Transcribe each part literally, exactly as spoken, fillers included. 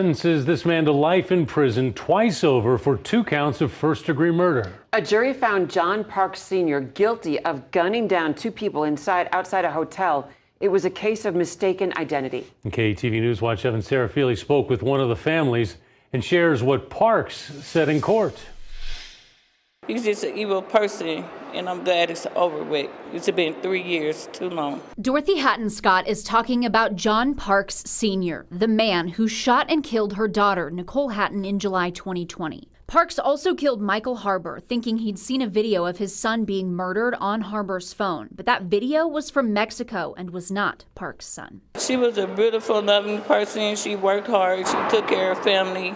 Sentences this man to life in prison twice over for two counts of first-degree murder. A jury found John Parks Senior guilty of gunning down two people inside outside a hotel. It was a case of mistaken identity. K E T V News Watch Evan Sarafeli spoke with one of the families and shares what Parks said in court. He's just an evil person, and I'm glad it's over with. It's been three years too long. Dorothy Hatton Scott is talking about John Parks Senior, the man who shot and killed her daughter, Nicole Hatton, in July twenty twenty. Parks also killed Michael Harbor, thinking he'd seen a video of his son being murdered on Harbor's phone. But that video was from Mexico and was not Parks' son. She was a beautiful, loving person. She worked hard. She took care of family.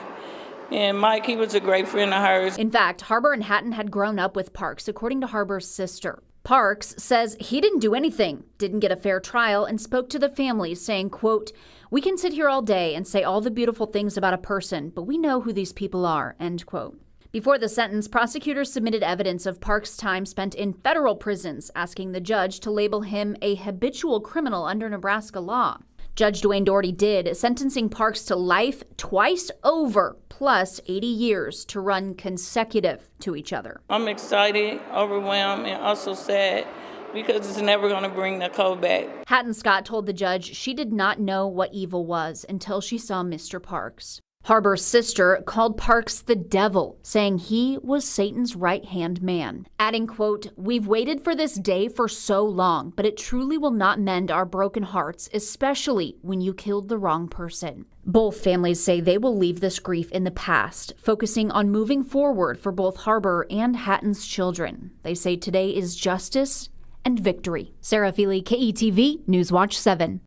And Mike, he was a great friend of hers. In fact, Harbor and Hatton had grown up with Parks, according to Harbor's sister. Parks says he didn't do anything, didn't get a fair trial, and spoke to the family saying, quote, "We can sit here all day and say all the beautiful things about a person, but we know who these people are," end quote. Before the sentence, prosecutors submitted evidence of Parks' time spent in federal prisons, asking the judge to label him a habitual criminal under Nebraska law. Judge Dwayne Doherty did, sentencing Parks to life twice over, plus eighty years to run consecutive to each other. I'm excited, overwhelmed, and also sad because it's never going to bring Nicole back. Hatton Scott told the judge she did not know what evil was until she saw Mister Parks. Harbor's sister called Parks the devil, saying he was Satan's right-hand man, adding, quote, "We've waited for this day for so long, but it truly will not mend our broken hearts, especially when you killed the wrong person." Both families say they will leave this grief in the past, focusing on moving forward for both Harbor and Hatton's children. They say today is justice and victory. Sarah Feely, K E T V, Newswatch seven.